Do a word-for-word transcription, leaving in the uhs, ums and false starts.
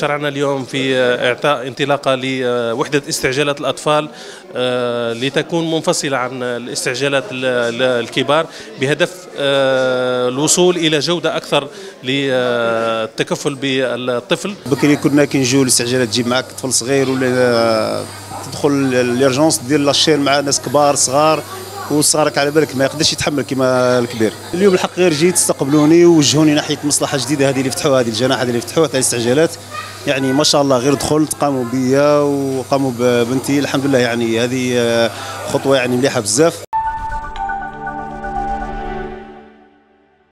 شرعنا اليوم في إعطاء انطلاقة لوحدة استعجالات الأطفال لتكون منفصلة عن الاستعجالات الكبار بهدف الوصول إلى جودة أكثر للتكفل بالطفل. بكري كنا كنجيو الاستعجالات تجيب معك طفل صغير ولا تدخل الإرجونس دير لاشير مع ناس كبار صغار وصغارك على بالك ما يقدرش يتحمل كما الكبير. اليوم الحق غير جيت استقبلوني ووجهوني ناحيه مصلحه جديده هذه اللي فتحوها، هذه الجناح هذه اللي فتحوها تاع الاستعجالات، يعني ما شاء الله غير دخلت قاموا بيا وقاموا ببنتي الحمد لله، يعني هذه خطوه يعني مليحه بزاف.